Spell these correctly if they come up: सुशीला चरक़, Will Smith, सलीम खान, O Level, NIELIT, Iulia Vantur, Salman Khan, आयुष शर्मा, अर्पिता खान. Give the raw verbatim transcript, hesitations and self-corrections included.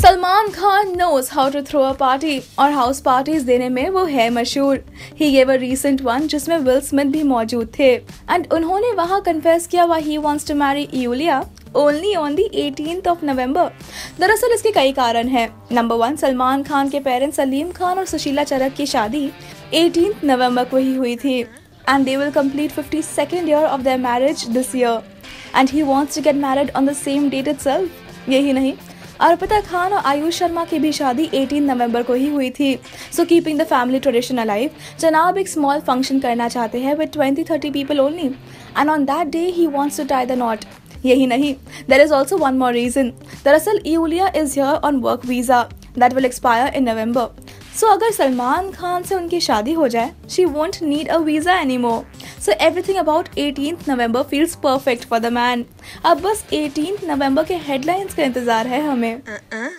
Salman Khan knows how to throw a party और house parties देने में वो है मशहूर। He gave a recent one जिसमें Will Smith भी मौजूद थे and उन्होंने वहाँ confess किया वह he wants to marry Iulia only on the eighteenth of November। दरअसल इसके कई कारण हैं। नंबर वन, सलमान खान के पेरेंट्स सलीम खान और सुशीला चरक़ की शादी eighteenth नवंबर को ही हुई थी and they will complete fifty-second year of their marriage this year and he wants to get married on the same date itself। यही नहीं, अर्पिता खान और आयुष शर्मा की भी शादी eighteenth नवंबर को ही हुई थी। So keeping the family tradition alive, जनाब एक स्मॉल फंक्शन करना चाहते हैं with twenty to thirty people only and on that day he wants to tie the knot. यही नहीं, there is also one more reason. दरअसल Iulia is here on work visa that will expire in November. So अगर सलमान खान से उनकी शादी हो जाए, she won't need a visa anymore. So everything about eighteenth November feels perfect for the man. अब बस eighteenth नवंबर के हेडलाइंस का इंतजार है हमें। uh-uh.